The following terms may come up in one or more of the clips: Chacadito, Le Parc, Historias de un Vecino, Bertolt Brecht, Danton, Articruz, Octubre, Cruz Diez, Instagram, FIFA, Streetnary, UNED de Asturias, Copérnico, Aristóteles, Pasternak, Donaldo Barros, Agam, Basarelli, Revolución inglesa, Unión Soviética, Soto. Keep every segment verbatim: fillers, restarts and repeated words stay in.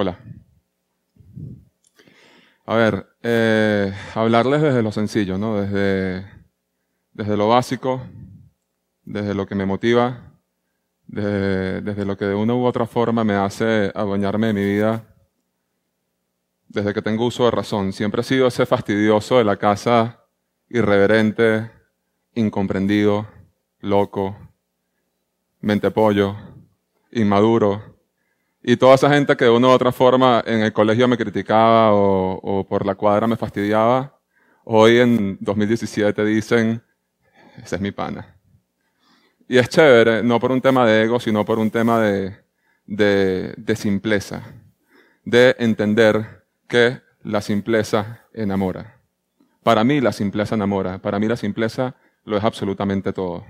Hola. A ver, eh, hablarles desde lo sencillo, ¿no? Desde, desde lo básico, desde lo que me motiva, desde, desde lo que de una u otra forma me hace adueñarme de mi vida desde que tengo uso de razón. Siempre he sido ese fastidioso de la casa, irreverente, incomprendido, loco, mentepollo, inmaduro. Y toda esa gente que de una u otra forma en el colegio me criticaba o, o por la cuadra me fastidiaba, hoy en dos mil diecisiete dicen, ese es mi pana. Y es chévere, no por un tema de ego, sino por un tema de, de, de simpleza, de entender que la simpleza enamora. Para mí la simpleza enamora, para mí la simpleza lo es absolutamente todo.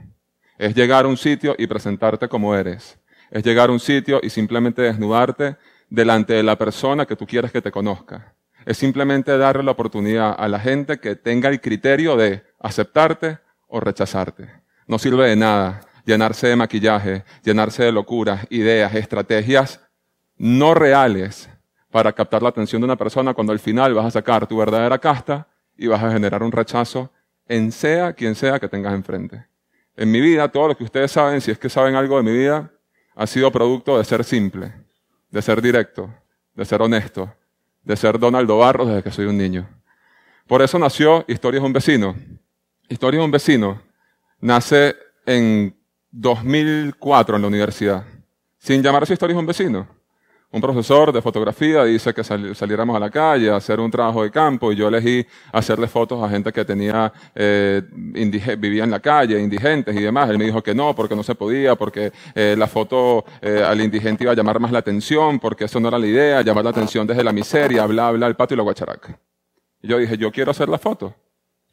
Es llegar a un sitio y presentarte como eres. Es llegar a un sitio y simplemente desnudarte delante de la persona que tú quieres que te conozca. Es simplemente darle la oportunidad a la gente que tenga el criterio de aceptarte o rechazarte. No sirve de nada llenarse de maquillaje, llenarse de locuras, ideas, estrategias no reales para captar la atención de una persona cuando al final vas a sacar tu verdadera casta y vas a generar un rechazo en sea quien sea que tengas enfrente. En mi vida, todo lo que ustedes saben, si es que saben algo de mi vida, ha sido producto de ser simple, de ser directo, de ser honesto, de ser Donaldo Barros desde que soy un niño. Por eso nació Historias de un Vecino. Historias de un Vecino nace en dos mil cuatro en la universidad, sin llamarse Historias de un Vecino. Un profesor de fotografía dice que sal, saliéramos a la calle a hacer un trabajo de campo y yo elegí hacerle fotos a gente que tenía eh, vivía en la calle, indigentes y demás. Él me dijo que no, porque no se podía, porque eh, la foto eh, al indigente iba a llamar más la atención, porque eso no era la idea, llamar la atención desde la miseria, bla, bla, el pato y la guacharaca. Y yo dije, yo quiero hacer la foto,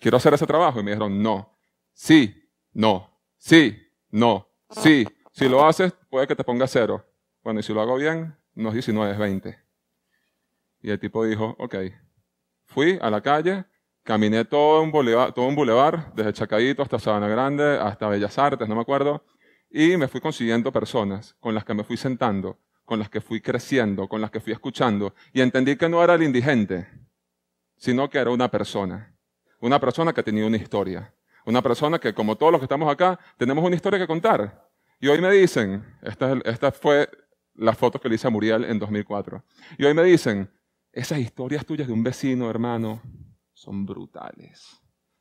quiero hacer ese trabajo. Y me dijeron, no, sí, no, sí, no, sí. Si lo haces, puede que te ponga cero. Bueno, y si lo hago bien... unos diecinueve, veinte. Y el tipo dijo, ok. Fui a la calle, caminé todo un bulevar, todo un bulevar desde Chacadito hasta Sabana Grande, hasta Bellas Artes, no me acuerdo, y me fui consiguiendo personas con las que me fui sentando, con las que fui creciendo, con las que fui escuchando, y entendí que no era el indigente, sino que era una persona. Una persona que tenía una historia. Una persona que, como todos los que estamos acá, tenemos una historia que contar. Y hoy me dicen, esta, esta fue... las fotos que le hice a Muriel en dos mil cuatro. Y hoy me dicen, esas historias tuyas de un vecino, hermano, son brutales.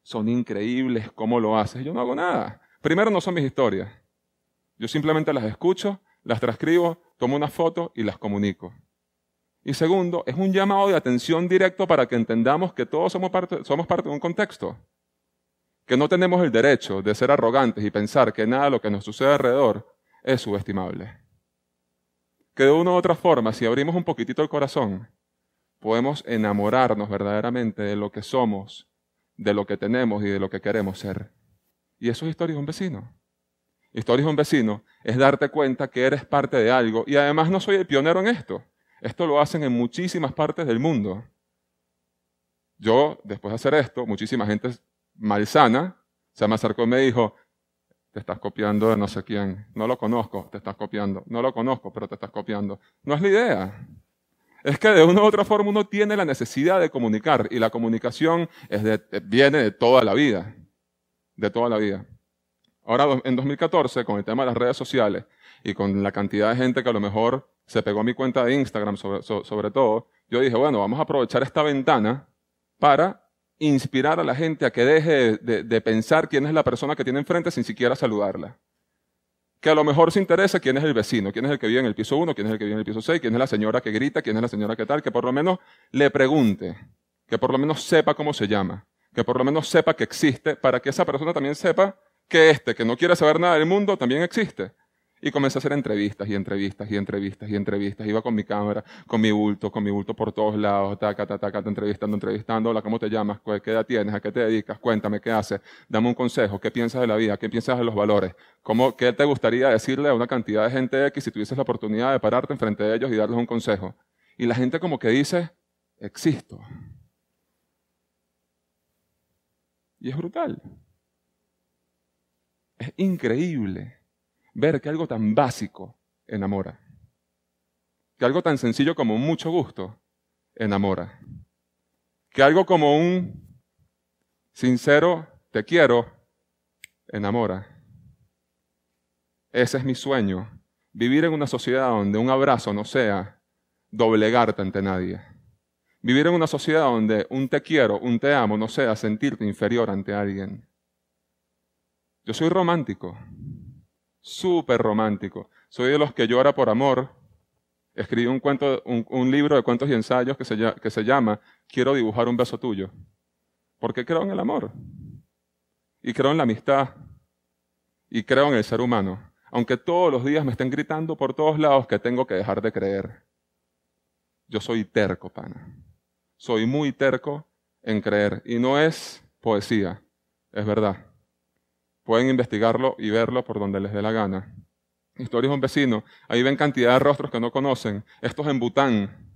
Son increíbles cómo lo haces. Yo no hago nada. Primero, no son mis historias. Yo simplemente las escucho, las transcribo, tomo una foto y las comunico. Y segundo, es un llamado de atención directo para que entendamos que todos somos parte, somos parte de un contexto. Que no tenemos el derecho de ser arrogantes y pensar que nada de lo que nos sucede alrededor es subestimable. Que de una u otra forma, si abrimos un poquitito el corazón, podemos enamorarnos verdaderamente de lo que somos, de lo que tenemos y de lo que queremos ser. Y eso es Historias de un Vecino. Historias de un Vecino es darte cuenta que eres parte de algo. Y además no soy el pionero en esto. Esto lo hacen en muchísimas partes del mundo. Yo, después de hacer esto, muchísima gente malsana se me acercó y me dijo... te estás copiando de no sé quién, no lo conozco, te estás copiando, no lo conozco, pero te estás copiando. No es la idea. Es que de una u otra forma uno tiene la necesidad de comunicar, y la comunicación es de, viene de toda la vida, de toda la vida. Ahora, en dos mil catorce, con el tema de las redes sociales, y con la cantidad de gente que a lo mejor se pegó a mi cuenta de Instagram sobre, so, sobre todo, yo dije, bueno, vamos a aprovechar esta ventana para... inspirar a la gente a que deje de, de pensar quién es la persona que tiene enfrente sin siquiera saludarla. Que a lo mejor se interesa quién es el vecino, quién es el que vive en el piso uno, quién es el que vive en el piso seis, quién es la señora que grita, quién es la señora que tal, que por lo menos le pregunte, que por lo menos sepa cómo se llama, que por lo menos sepa que existe, para que esa persona también sepa que este, que no quiere saber nada del mundo, también existe. Y comencé a hacer entrevistas y entrevistas y entrevistas y entrevistas. Iba con mi cámara, con mi bulto, con mi bulto por todos lados, taca, taca, taca, entrevistando, entrevistando. Hola, ¿cómo te llamas? ¿Qué edad tienes? ¿A qué te dedicas? Cuéntame, ¿qué haces? Dame un consejo. ¿Qué piensas de la vida? ¿Qué piensas de los valores? ¿Cómo, ¿Qué te gustaría decirle a una cantidad de gente X si tuvieses la oportunidad de pararte enfrente de ellos y darles un consejo? Y la gente como que dice, existo. Y es brutal. Es increíble. Ver que algo tan básico enamora. que algo tan sencillo como mucho gusto enamora. Que algo como un sincero te quiero enamora. Ese es mi sueño, vivir en una sociedad donde un abrazo no sea doblegarte ante nadie. Vivir en una sociedad donde un te quiero, un te amo, no sea sentirte inferior ante alguien. Yo soy romántico, súper romántico. Soy de los que llora por amor. Escribí un, cuento, un, un libro de cuentos y ensayos que se, que se llama Quiero dibujar un beso tuyo. Porque creo en el amor. Y creo en la amistad. Y creo en el ser humano. Aunque todos los días me estén gritando por todos lados que tengo que dejar de creer. Yo soy terco, pana. Soy muy terco en creer. Y no es poesía, es verdad. Pueden investigarlo y verlo por donde les dé la gana. Historias de un vecino. Ahí ven cantidad de rostros que no conocen. Esto es en Bután,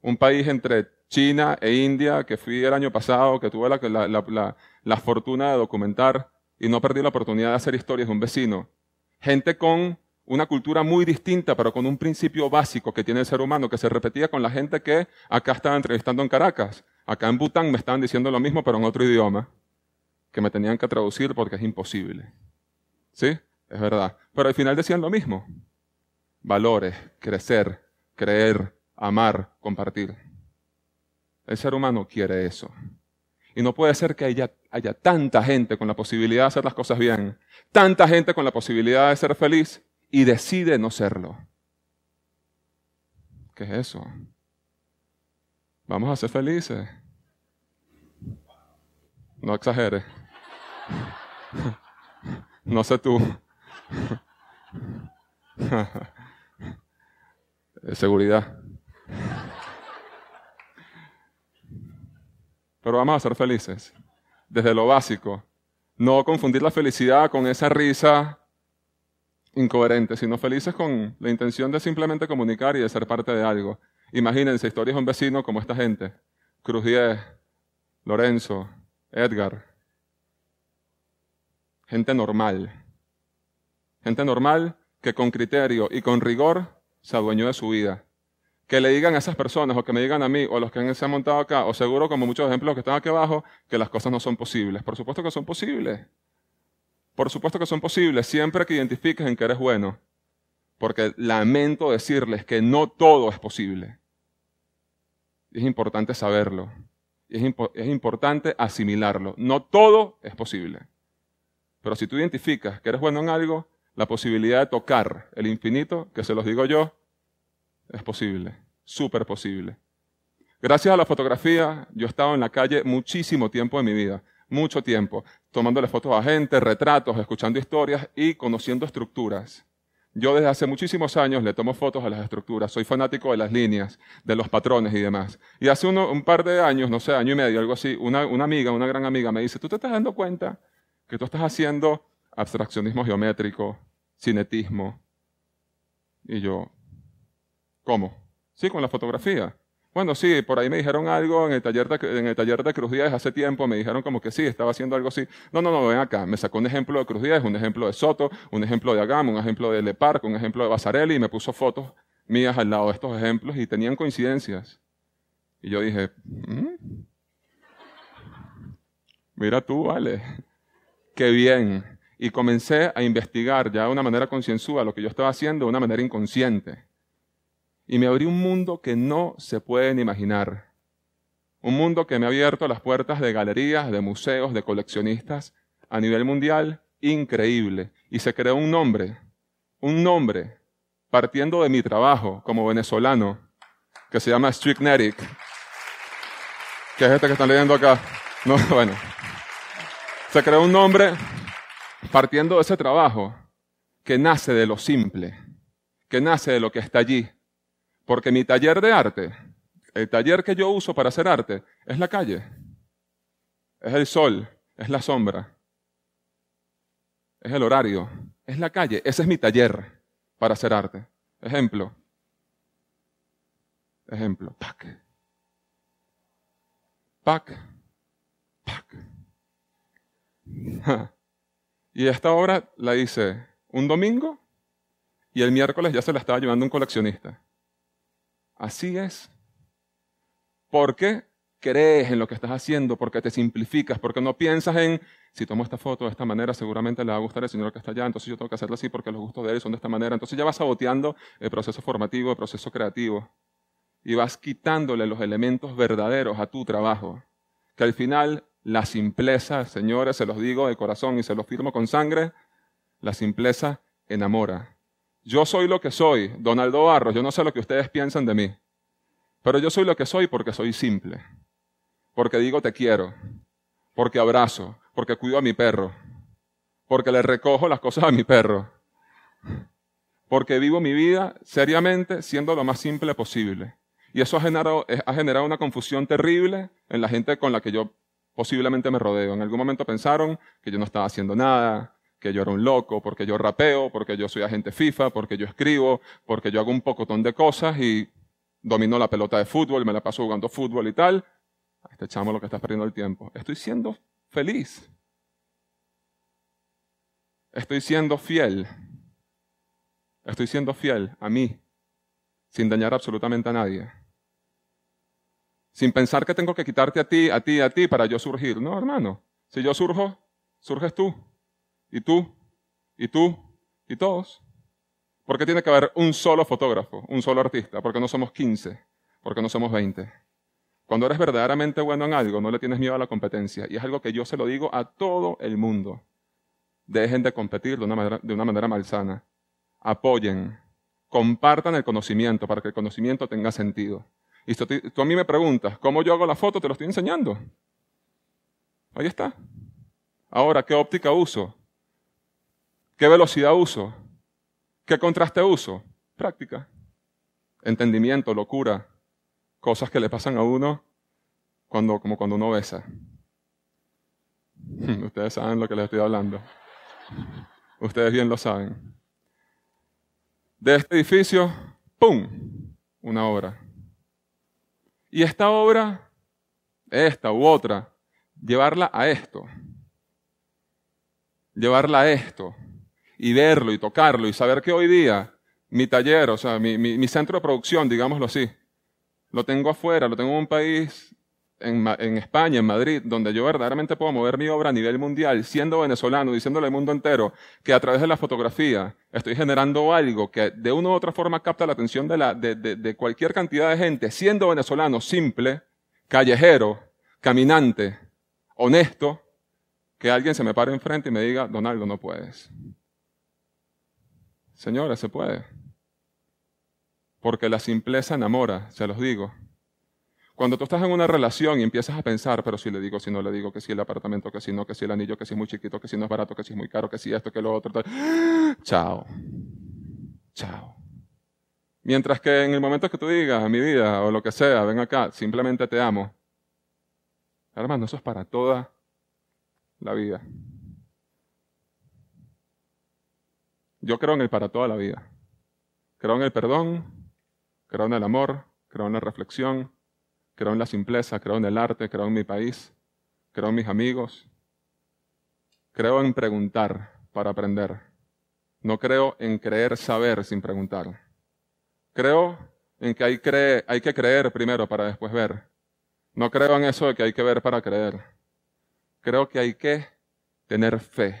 un país entre China e India que fui el año pasado, que tuve la, la, la, la, la fortuna de documentar y no perdí la oportunidad de hacer historias de un vecino. Gente con una cultura muy distinta, pero con un principio básico que tiene el ser humano, que se repetía con la gente que acá estaba entrevistando en Caracas. Acá en Bután me estaban diciendo lo mismo, pero en otro idioma, que me tenían que traducir porque es imposible. ¿Sí? Es verdad. Pero al final decían lo mismo. Valores, crecer, creer, amar, compartir. El ser humano quiere eso. Y no puede ser que haya, haya tanta gente con la posibilidad de hacer las cosas bien, tanta gente con la posibilidad de ser feliz, y decide no serlo. ¿Qué es eso? Vamos a ser felices. No exageres. No sé tú. Seguridad. Pero vamos a ser felices. Desde lo básico. No confundir la felicidad con esa risa incoherentes, sino felices con la intención de simplemente comunicar y de ser parte de algo. Imagínense, historias de un vecino como esta gente. Cruz Diez, Lorenzo, Edgar. Gente normal. Gente normal que con criterio y con rigor se adueñó de su vida. Que le digan a esas personas, o que me digan a mí, o a los que se han montado acá, o seguro como muchos ejemplos que están aquí abajo, que las cosas no son posibles. Por supuesto que son posibles. Por supuesto que son posibles, siempre que identifiques en que eres bueno. Porque lamento decirles que no todo es posible. Es importante saberlo. Es, impo es importante asimilarlo. No todo es posible. Pero si tú identificas que eres bueno en algo, la posibilidad de tocar el infinito, que se los digo yo, es posible. Súper posible. Gracias a la fotografía, yo he estado en la calle muchísimo tiempo de mi vida. Mucho tiempo, tomándole fotos a gente, retratos, escuchando historias y conociendo estructuras. Yo desde hace muchísimos años le tomo fotos a las estructuras, soy fanático de las líneas, de los patrones y demás. Y hace uno, un par de años, no sé, año y medio, algo así, una, una amiga, una gran amiga me dice, ¿tú te estás dando cuenta que tú estás haciendo abstraccionismo geométrico, cinetismo? Y yo, ¿cómo? Sí, con la fotografía. Bueno, sí, por ahí me dijeron algo en el taller de, en el taller de Cruz Diez hace tiempo, me dijeron como que sí, estaba haciendo algo así. No, no, no, ven acá, me sacó un ejemplo de Cruz Diez, un ejemplo de Soto, un ejemplo de Agam, un ejemplo de Le Parc, un ejemplo de Basarelli, y me puso fotos mías al lado de estos ejemplos y tenían coincidencias. Y yo dije, ¿Mm? Mira tú, vale, qué bien. Y comencé a investigar ya de una manera concienzuda lo que yo estaba haciendo de una manera inconsciente. Y me abrí un mundo que no se pueden imaginar. Un mundo que me ha abierto las puertas de galerías, de museos, de coleccionistas a nivel mundial, increíble. Y se creó un nombre, un nombre, partiendo de mi trabajo como venezolano, que se llama Streetnary, que es este que están leyendo acá. No, bueno. Se creó un nombre partiendo de ese trabajo que nace de lo simple, que nace de lo que está allí. Porque mi taller de arte, el taller que yo uso para hacer arte, es la calle. Es el sol, es la sombra. Es el horario, es la calle. Ese es mi taller para hacer arte. Ejemplo. Ejemplo. Pac. Pac. Pac. Y esta obra la hice un domingo y el miércoles ya se la estaba llevando un coleccionista. Así es. Porque crees en lo que estás haciendo, porque te simplificas, porque no piensas en, si tomo esta foto de esta manera, seguramente le va a gustar al señor que está allá, entonces yo tengo que hacerlo así porque los gustos de él son de esta manera. Entonces ya vas saboteando el proceso formativo, el proceso creativo. Y vas quitándole los elementos verdaderos a tu trabajo. Que al final, la simpleza, señores, se los digo de corazón y se los firmo con sangre, la simpleza enamora. Yo soy lo que soy, Donaldo Barros, yo no sé lo que ustedes piensan de mí, pero yo soy lo que soy porque soy simple, porque digo te quiero, porque abrazo, porque cuido a mi perro, porque le recojo las cosas a mi perro, porque vivo mi vida seriamente siendo lo más simple posible. Y eso ha generado, ha generado una confusión terrible en la gente con la que yo posiblemente me rodeo. En algún momento pensaron que yo no estaba haciendo nada, que yo era un loco, porque yo rapeo, porque yo soy agente FIFA, porque yo escribo, porque yo hago un pocotón de cosas y domino la pelota de fútbol, me la paso jugando fútbol y tal. A este chamo lo que está perdiendo el tiempo. Estoy siendo feliz. Estoy siendo fiel. Estoy siendo fiel a mí, sin dañar absolutamente a nadie. Sin pensar que tengo que quitarte a ti, a ti, a ti para yo surgir. No, hermano. Si yo surjo, surges tú. Y tú, y tú, y todos. ¿Por qué tiene que haber un solo fotógrafo, un solo artista? Porque no somos quince, porque no somos veinte. Cuando eres verdaderamente bueno en algo, no le tienes miedo a la competencia. Y es algo que yo se lo digo a todo el mundo. Dejen de competir de una manera, de una manera malsana. Apoyen. Compartan el conocimiento para que el conocimiento tenga sentido. Y tú, tú a mí me preguntas, ¿cómo yo hago la foto? Te lo estoy enseñando. Ahí está. Ahora, ¿qué óptica uso? ¿Qué velocidad uso? ¿Qué contraste uso? Práctica. Entendimiento, locura. Cosas que le pasan a uno cuando, como cuando uno besa. Ustedes saben lo que les estoy hablando. Ustedes bien lo saben. De este edificio, ¡pum!, una obra. Y esta obra, esta u otra, llevarla a esto. Llevarla a esto. Y verlo y tocarlo y saber que hoy día mi taller, o sea, mi, mi, mi centro de producción, digámoslo así, lo tengo afuera, lo tengo en un país, en, en España, en Madrid, donde yo verdaderamente puedo mover mi obra a nivel mundial, siendo venezolano, diciéndole al mundo entero que a través de la fotografía estoy generando algo que de una u otra forma capta la atención de, la, de, de, de cualquier cantidad de gente, siendo venezolano, simple, callejero, caminante, honesto, que alguien se me pare enfrente y me diga, Donaldo, no puedes. Señora, se puede. Porque la simpleza enamora, se los digo. Cuando tú estás en una relación y empiezas a pensar, pero si le digo, si no le digo, que si el apartamento, que si no, que si el anillo, que si es muy chiquito, que si no es barato, que si es muy caro, que si esto, que lo otro, tal. Chao. Chao. Mientras que en el momento que tú digas, mi vida, o lo que sea, ven acá, simplemente te amo. Hermano, eso es para toda la vida. Yo creo en el para toda la vida. Creo en el perdón, creo en el amor, creo en la reflexión, creo en la simpleza, creo en el arte, creo en mi país, creo en mis amigos. Creo en preguntar para aprender. No creo en creer saber sin preguntar. Creo en que hay, cre- hay que creer primero para después ver. No creo en eso de que hay que ver para creer. Creo que hay que tener fe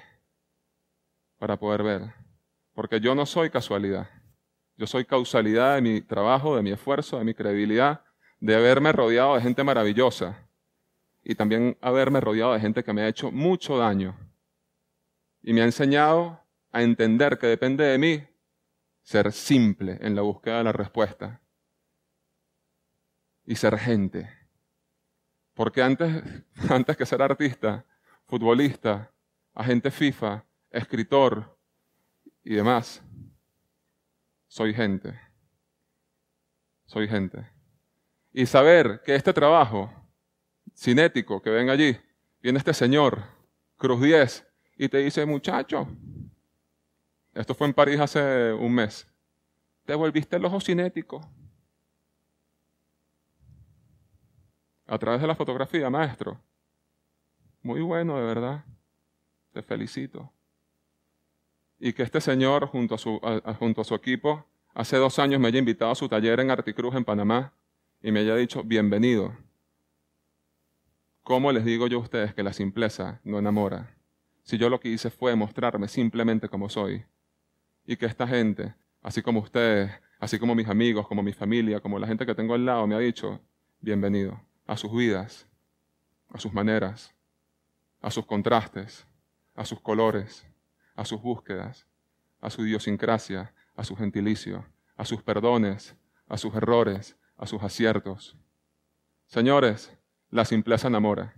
para poder ver. Porque yo no soy casualidad. Yo soy causalidad de mi trabajo, de mi esfuerzo, de mi credibilidad, de haberme rodeado de gente maravillosa y también haberme rodeado de gente que me ha hecho mucho daño y me ha enseñado a entender que depende de mí ser simple en la búsqueda de la respuesta y ser gente. Porque antes, antes que ser artista, futbolista, agente FIFA, escritor y demás, soy gente. Soy gente. Y saber que este trabajo cinético que ven allí, viene este señor, Cruz Diez, y te dice, muchacho, esto fue en París hace un mes, te volviste el ojo cinético. A través de la fotografía, maestro. Muy bueno, de verdad. Te felicito. Y que este señor, junto a su, a, a, junto a su equipo, hace dos años me haya invitado a su taller en Articruz, en Panamá, y me haya dicho, bienvenido. ¿Cómo les digo yo a ustedes que la simpleza no enamora? Si yo lo que hice fue mostrarme simplemente como soy, y que esta gente, así como ustedes, así como mis amigos, como mi familia, como la gente que tengo al lado, me ha dicho, bienvenido a sus vidas, a sus maneras, a sus contrastes, a sus colores, a sus búsquedas, a su idiosincrasia, a su gentilicio, a sus perdones, a sus errores, a sus aciertos. Señores, la simpleza enamora.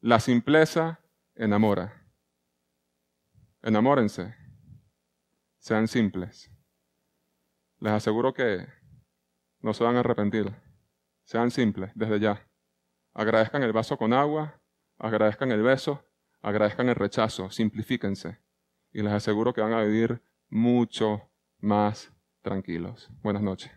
La simpleza enamora. Enamórense. Sean simples. Les aseguro que no se van a arrepentir. Sean simples desde ya. Agradezcan el vaso con agua, agradezcan el beso, agradezcan el rechazo, simplifíquense. Y les aseguro que van a vivir mucho más tranquilos. Buenas noches.